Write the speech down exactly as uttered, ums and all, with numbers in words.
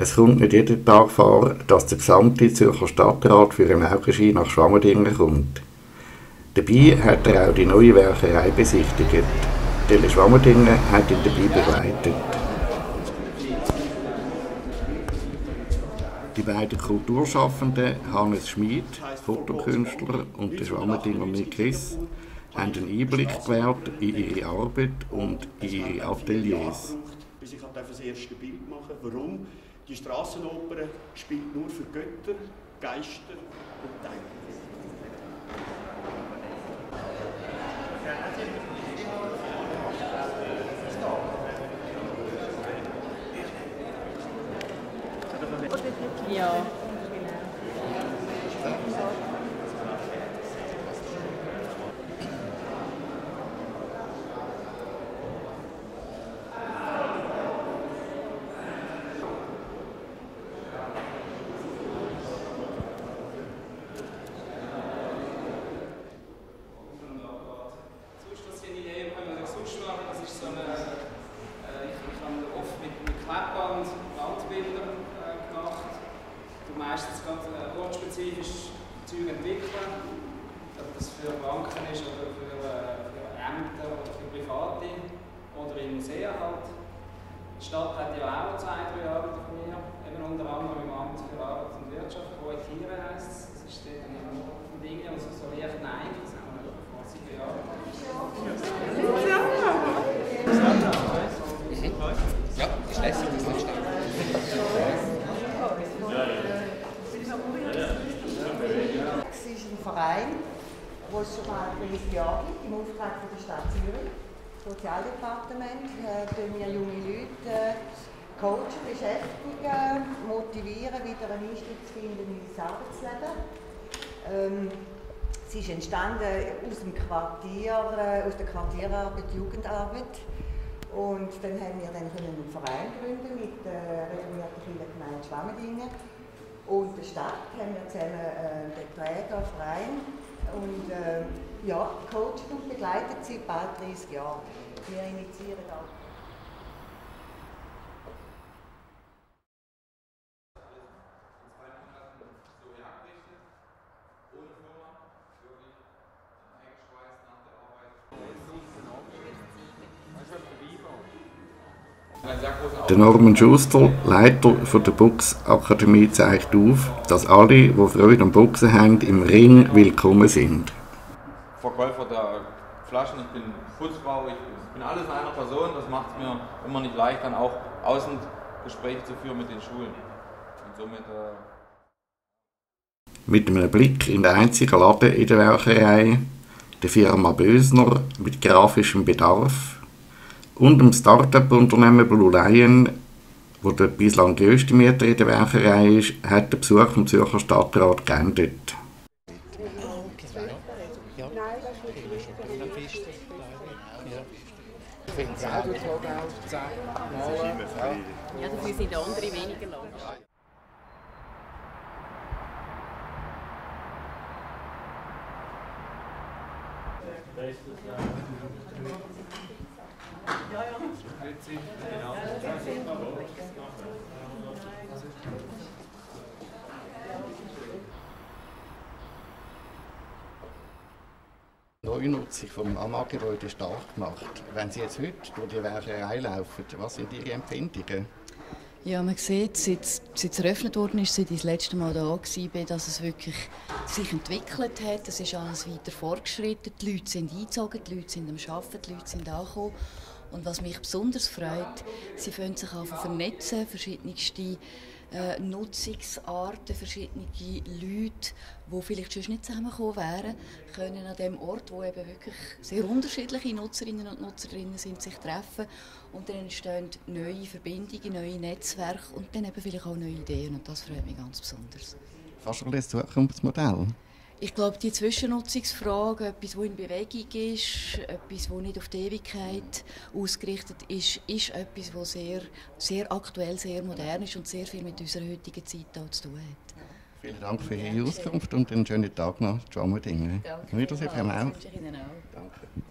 Es kommt nicht jeden Tag vor, dass der gesamte Zürcher Stadtrat für einen Augenschein nach Schwammerdingen kommt. Dabei hat er auch die neue Werkerei besichtigt. Tele Schwammerdingen hat ihn dabei begleitet. Die beiden Kulturschaffenden, Hannes Schmid, Fotokünstler, und der Schwammerdinger Nick Chris, haben einen Einblick gewährt in ihre Arbeit und in ihre Ateliers. Bis ich das erste Bild machen durfte. Warum? Die Strassenoper spielt nur für Götter, Geister und Teufel. Ja. Meistens ganz ortsspezifisch Dinge entwickeln, ob das für Banken ist oder für, für Ämter oder für Private oder in Museen halt. Die Stadt hat ja auch zwei, drei Arbeiten von mir, eben unter anderem im Amt für Arbeit und Wirtschaft, Projektieren heisst es. Das ist dann immer von Dingen, die also so leicht nein, das haben wir schon vor sieben Jahren. Ja, ich lässig, das ist nicht schlecht. Es ist ein Verein, der es schon mal dreißig Jahre gibt, im Auftrag von der Stadt Zürich. Das Sozialdepartement tun wir junge Leute coachen, beschäftigen, motivieren, wieder einen Einstieg zu finden ins Arbeitsleben. Es ist entstanden aus dem Quartier, aus der Quartierarbeit, Jugendarbeit. Und dann haben wir dann einen Verein gründen mit der reformierten Gemeinde Schwammerdingen. Und der Stadt haben wir zusammen äh, den Trägerverein und äh, ja, coacht und begleitet sie bald dreißig Jahre. Wir initiieren auch. Der Norman Schuster, Leiter der Boxakademie, zeigt auf, dass alle, die Freude am Boxen haben, im Ring willkommen sind. Verkäufer der Flaschen, ich bin Putzfrau, ich bin alles in einer Person. Das macht es mir immer nicht leicht, dann auch Außengespräche zu führen mit den Schulen. Und somit, äh mit einem Blick in den einzigen Laden in der Werkerei, der Firma Bösner mit grafischem Bedarf, und dem Start-up-Unternehmen Blue Lion, wo der bislang grösste Mieter in der Werkerei ist, hat der Besuch vom Zürcher Stadtrat geendet. Ja, dafür sind andere weniger lang. Neunutzung vom A M A-Gebäude stark gemacht. Wenn Sie jetzt heute durch die Werkerei laufen, was sind Ihre Empfindungen? Ja, man sieht, seit es eröffnet worden ist, seit ich das letzte Mal da war, dass es wirklich sich entwickelt hat. Es ist alles weiter vorgeschritten. Die Leute sind eingezogen, die Leute sind am Arbeiten, die Leute sind angekommen. Und was mich besonders freut, sie können sich auch vernetzen, verschiedenste äh, Nutzungsarten, verschiedene Leute, die vielleicht sonst nicht zusammengekommen wären, können an dem Ort, wo eben wirklich sehr unterschiedliche Nutzerinnen und Nutzerinnen sind, sich treffen. Und dann entstehen neue Verbindungen, neue Netzwerke und dann eben vielleicht auch neue Ideen. Und das freut mich ganz besonders. Fast ein bisschen Zukunftsmodell. Ich glaube, die Zwischennutzungsfrage, etwas, das in Bewegung ist, etwas, das nicht auf die Ewigkeit ausgerichtet ist, ist etwas, das sehr, sehr aktuell, sehr modern ist und sehr viel mit unserer heutigen Zeit auch zu tun hat. Vielen Dank für Ihre Auskunft und einen schönen Tag nach Schwammerdingen. Danke. Wiedersehen, Frau Mauch. Danke.